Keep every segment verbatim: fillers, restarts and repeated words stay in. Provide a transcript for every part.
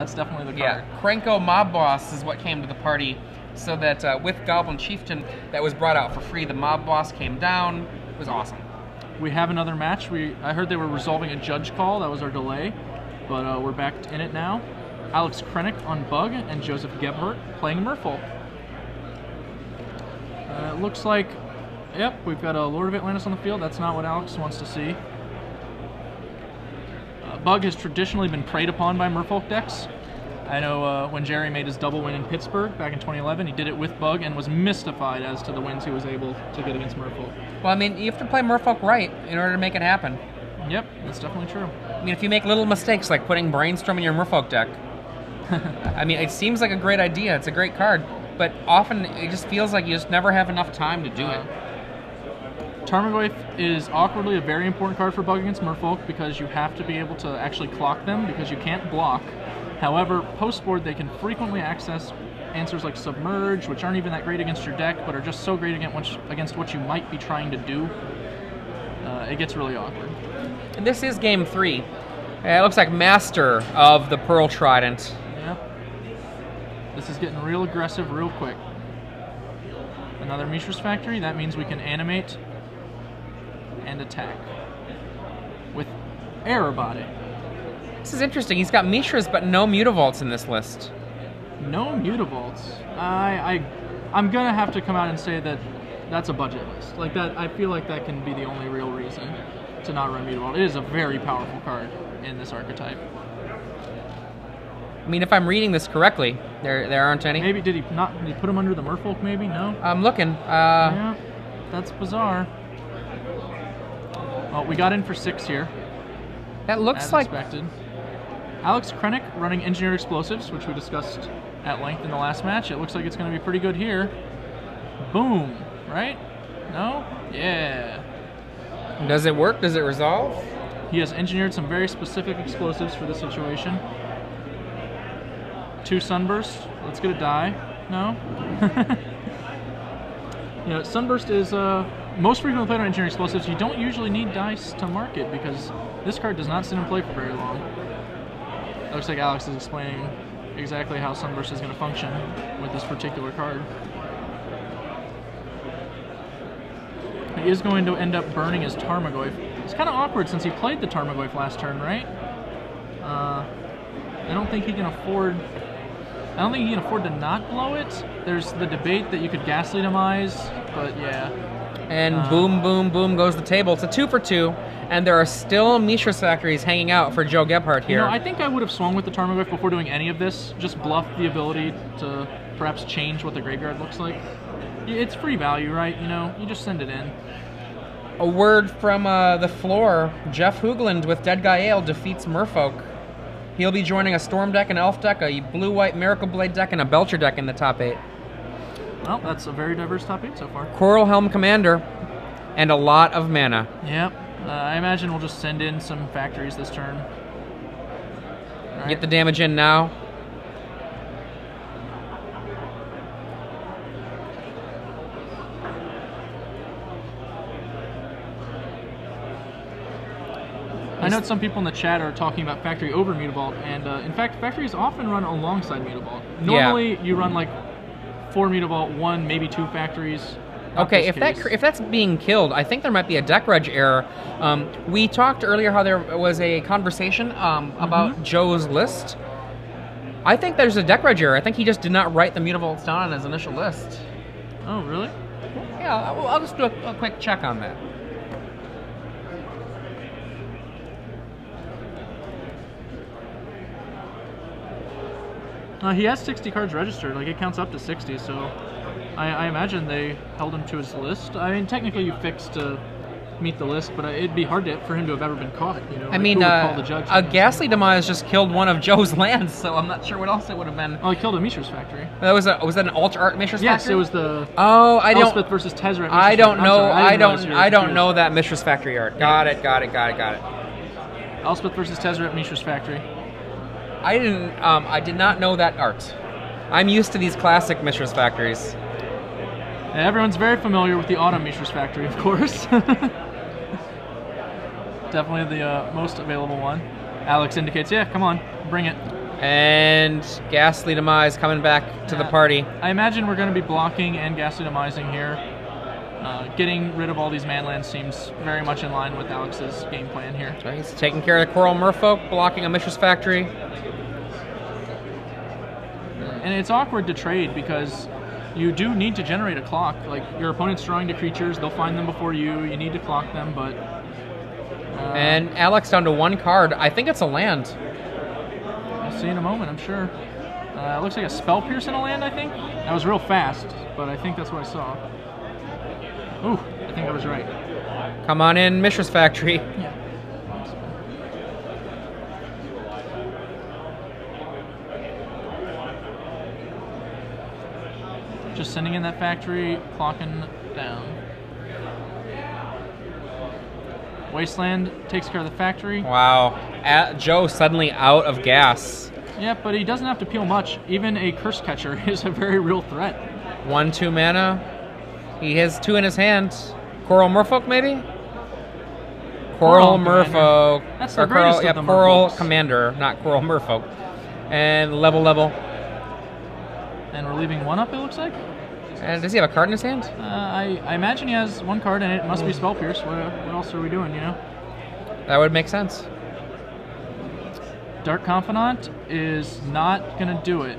That's definitely the card. Yeah, Krenko Mob Boss is what came to the party, so that uh, with Goblin Chieftain, that was brought out for free. The Mob Boss came down. It was awesome. We have another match. We I heard they were resolving a judge call. That was our delay, but uh, we're back in it now. Alex Krenik on Bug and Joseph Gebhardt playing Merfolk. Uh, it looks like, yep, we've got a Lord of Atlantis on the field. That's not what Alex wants to see. Uh, Bug has traditionally been preyed upon by Merfolk decks. I know uh, when Jerry made his double win in Pittsburgh back in twenty eleven, he did it with Bug and was mystified as to the wins he was able to get against Merfolk. Well, I mean, you have to play Merfolk right in order to make it happen. Yep, that's definitely true. I mean, if you make little mistakes like putting Brainstorm in your Merfolk deck, I mean, it seems like a great idea. It's a great card, but often it just feels like you just never have enough time to do uh, it. Tarmogoyf is awkwardly a very important card for Bug against Merfolk because you have to be able to actually clock them because you can't block. However, post-board, they can frequently access answers like Submerge, which aren't even that great against your deck, but are just so great against what you might be trying to do. Uh, it gets really awkward. And this is game three. It looks like Master of the Pearl Trident. Yeah. This is getting real aggressive real quick. Another Mishra's Factory. That means we can animate and attack with Air Body. This is interesting. He's got Mishra's, but no Mutavaults in this list. No Mutavaults. I, I, I'm gonna have to come out and say that that's a budget list. Like that, I feel like that can be the only real reason to not run Mutavault. It is a very powerful card in this archetype. I mean, if I'm reading this correctly, there there aren't any. Maybe did he not? Did he put him under the Merfolk? Maybe no. I'm looking. Uh, yeah, that's bizarre. Well, we got in for six here. That looks as like expected. Alex Krenik running Engineered Explosives, which we discussed at length in the last match. It looks like it's going to be pretty good here. Boom, right? No? Yeah. Does it work? Does it resolve? He has engineered some very specific explosives for this situation. Two Sunburst. Let's get a die. No? You know, Sunburst is uh, most frequently played on Engineered Explosives. You don't usually need dice to mark it because this card does not sit in play for very long. It looks like Alex is explaining exactly how Sunburst is going to function with this particular card. He is going to end up burning his Tarmogoyf. It's kind of awkward since he played the Tarmogoyf last turn, right? Uh, I don't think he can afford... I don't think he can afford to not blow it. There's the debate that you could Ghastly Demise, but yeah. And uh, boom, boom, boom goes the table. It's a two for two. And there are still Mishra's Factories hanging out for Joe Gebhardt here. You know, I think I would have swung with the Tarmogoyf before doing any of this. Just bluffed the ability to perhaps change what the graveyard looks like. It's free value, right? You know, you just send it in. A word from uh, the floor. Jeff Hoogland with Dead Guy Ale defeats Merfolk. He'll be joining a Storm deck, an Elf deck, a blue-white miracle blade deck, and a Belcher deck in the top eight. Well, that's a very diverse top eight so far. Coral Helm Commander and a lot of mana. Yep. Uh, I imagine we'll just send in some factories this turn. Right. Get the damage in now. I know some people in the chat are talking about Factory over Mutavault, and uh, in fact, Factories often run alongside Mutavault. Normally, yeah. You run like four Mutavault, one, maybe two Factories. Not okay, if case. that if that's being killed, I think there might be a deck reg error. Um, we talked earlier how there was a conversation um, about mm-hmm. Joe's list. I think there's a deck reg error. I think he just did not write the Mutavaults down on his initial list. Oh, really? Yeah, I'll, I'll just do a, a quick check on that. Uh, he has sixty cards registered. Like, it counts up to sixty, so I, I imagine they held him to his list. I mean, technically you fixed to meet the list, but it'd be hard to, for him to have ever been caught. You know, I like, mean, uh, call the judge a Ghastly Demise just killed one of Joe's lands, so I'm not sure what else it would have been. Oh, it killed a Mishra's Factory. That was a was that an Ultra Art Mishra's yes, Factory? Yes, it was the oh, I don't Elspeth versus Tezzeret. I don't know. Sorry, I, I don't. I don't know that Mishra's Factory art. Got it. Got it. Got it. Got it. Elspeth versus Tezzeret Mishra's Factory. I didn't. Um, I did not know that art. I'm used to these classic Mishra's Factories. And everyone's very familiar with the Autumn Mishra's Factory, of course. Definitely the uh, most available one. Alex indicates, yeah, come on, bring it. And Ghastly Demise coming back to yeah. the party. I imagine we're going to be blocking and Ghastly Demising here. Uh, getting rid of all these manlands seems very much in line with Alex's game plan here. So he's taking care of the Coral Merfolk, blocking a Mishra's Factory. And it's awkward to trade because you do need to generate a clock. Like, your opponent's drawing to creatures, they'll find them before you, you need to clock them, but... Uh, and Alex down to one card. I think it's a land. I'll see in a moment, I'm sure. Uh, it looks like a Spellpierce in a land, I think? That was real fast, but I think that's what I saw. Ooh, I think I was right. Come on in, Mishra's Factory. Yeah. Just sending in that factory, clocking down. Wasteland takes care of the factory. Wow. At Joe suddenly out of gas. Yeah, but he doesn't have to peel much. Even a curse catcher is a very real threat. One, two mana. He has two in his hand. Coral Merfolk, maybe? Coral, Coral Merfolk. Commander. That's the greatest Coral, yeah, of the Coral Merfolks. Commander, not Coral Merfolk. And level, level. And we're leaving one up, it looks like. And does he have a card in his hand? Uh, I, I imagine he has one card, and it must be Spellpierce. What, what else are we doing, you know? That would make sense. Dark Confidant is not going to do it.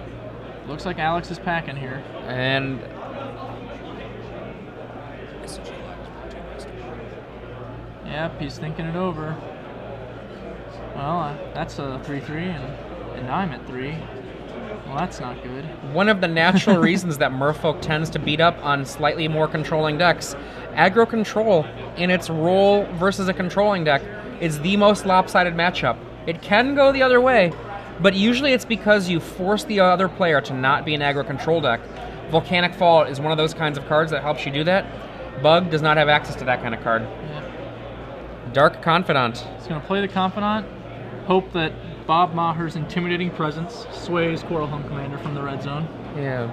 Looks like Alex is packing here. And... Yep, he's thinking it over. Well, uh, that's a three three, and, and I'm at three. Well, that's not good. One of the natural reasons that Merfolk tends to beat up on slightly more controlling decks. Aggro control in its role versus a controlling deck is the most lopsided matchup. It can go the other way, but usually it's because you force the other player to not be an aggro control deck. Volcanic Fall is one of those kinds of cards that helps you do that. Bug does not have access to that kind of card. Yeah. Dark Confidant. It's going to play the Confidant, hope that Bob Maher's intimidating presence sways Coral Helm Commander from the red zone. Yeah.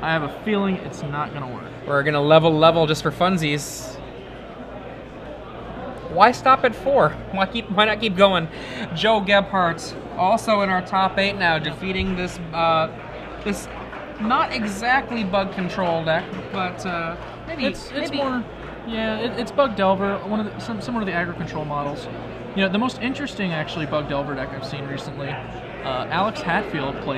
I have a feeling it's not going to work. We're going to level level just for funsies. Why stop at four? Why keep? Why not keep going? Joe Gebhardt, also in our top eight now, defeating this uh, this not exactly bug control deck, but uh, maybe it's, it's maybe. more. Yeah, it, it's Bug Delver, one of the, some, similar to the aggro control models. You know, the most interesting, actually, Bug Delver deck I've seen recently, uh, Alex Hatfield played